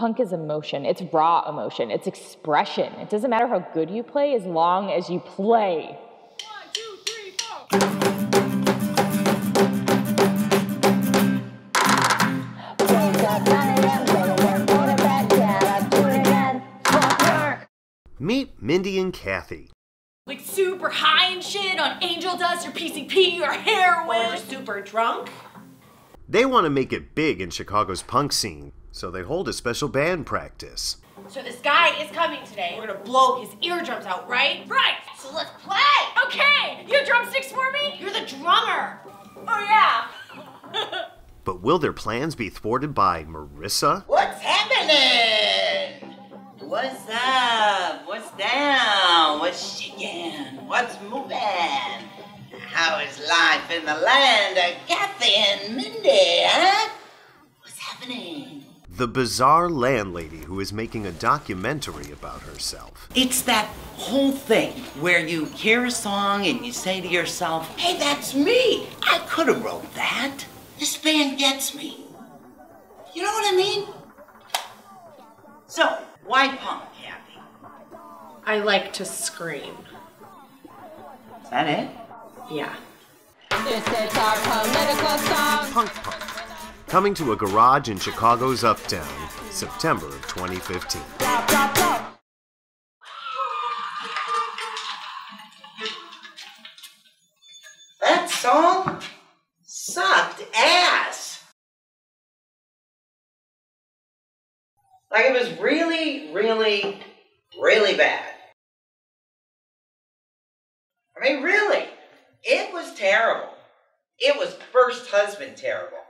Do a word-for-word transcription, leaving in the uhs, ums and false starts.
Punk is emotion. It's raw emotion. It's expression. It doesn't matter how good you play as long as you play. One, two, three, four. Meet Mindy and Kathy. Like super high and shit on angel dust or P C P or heroin. Or super drunk. They want to make it big in Chicago's punk scene, so they hold a special band practice. So this guy is coming today. We're gonna blow his eardrums out, right? Right! So let's play! Okay! You have drumsticks for me? You're the drummer! Oh yeah! But will their plans be thwarted by Marissa? What's happening? What's up? What's down? What's shaking? What's moving? How is life in the land of Kathy and Mindy, huh? What's happening? The bizarre landlady who is making a documentary about herself. It's that whole thing where you hear a song and you say to yourself, hey, that's me. I could have wrote that. This band gets me. You know what I mean? So, why punk, Kathy? I like to scream. Is that it? Yeah. This is our political song. Punk Punk, coming to a garage in Chicago's Uptown, September of twenty fifteen. Blah, blah, blah. That song sucked ass. Like it was really, really, really bad. I mean, really. It was terrible. It was first husband terrible.